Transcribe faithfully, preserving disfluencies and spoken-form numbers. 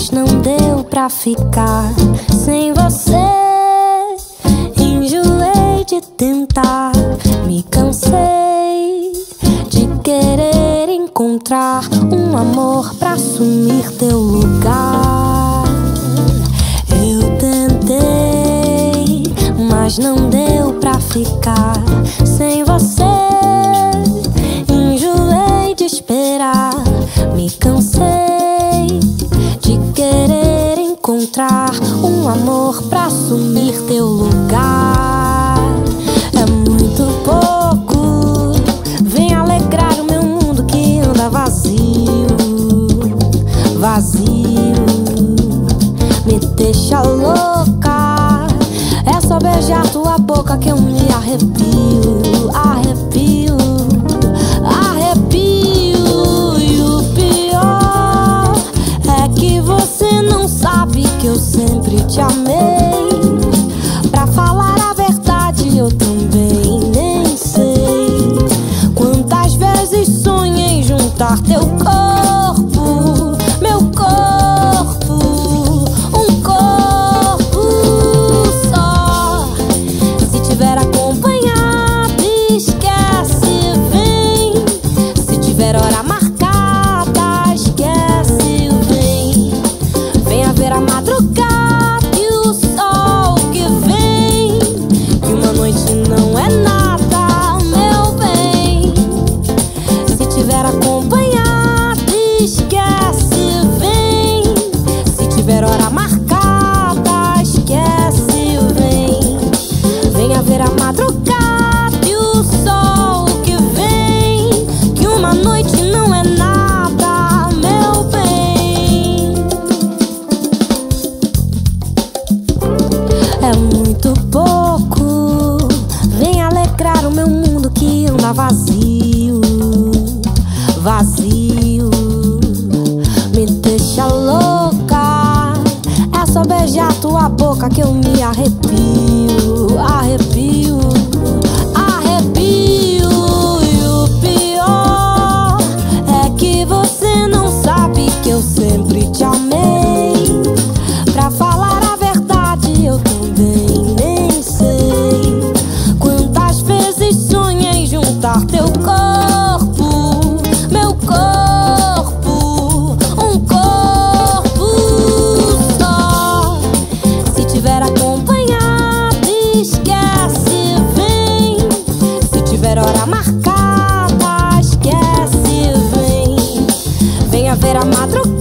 mas não deu pra ficar sem você. Enjoei de tentar, me cansei de querer encontrar um amor pra assumir teu lugar. Eu tentei, mas não deu pra ficar sem você. Enjoei de esperar, me cansei de querer encontrar um amor pra assumir teu lugar. É muito pouco, vem alegrar o meu mundo que anda vazio, vazio. Me deixa louca, é só beijar tua boca que eu me arrepio, arrepio, arrepio. Você não sabe que eu sempre te amei. Pra falar a verdade, eu também nem sei quantas vezes sonhei juntar teu corpo, meu corpo, um corpo só. Se tiver acompanhado, esquece, vem. Se tiver hora marcada, vazio, vazio. Me deixa louca, é só beijar tua boca que eu me arrepio, arrepio, arrepio. E o pior é que você não sabe que eu sempre te amei. Pra falar a verdade, eu também nem sei quantas vezes sonhei juntar teu corpo, meu corpo, um corpo só. Se tiver acompanhado, esquece, vem. Se tiver hora marcada, esquece, vem. Venha ver a madrugada.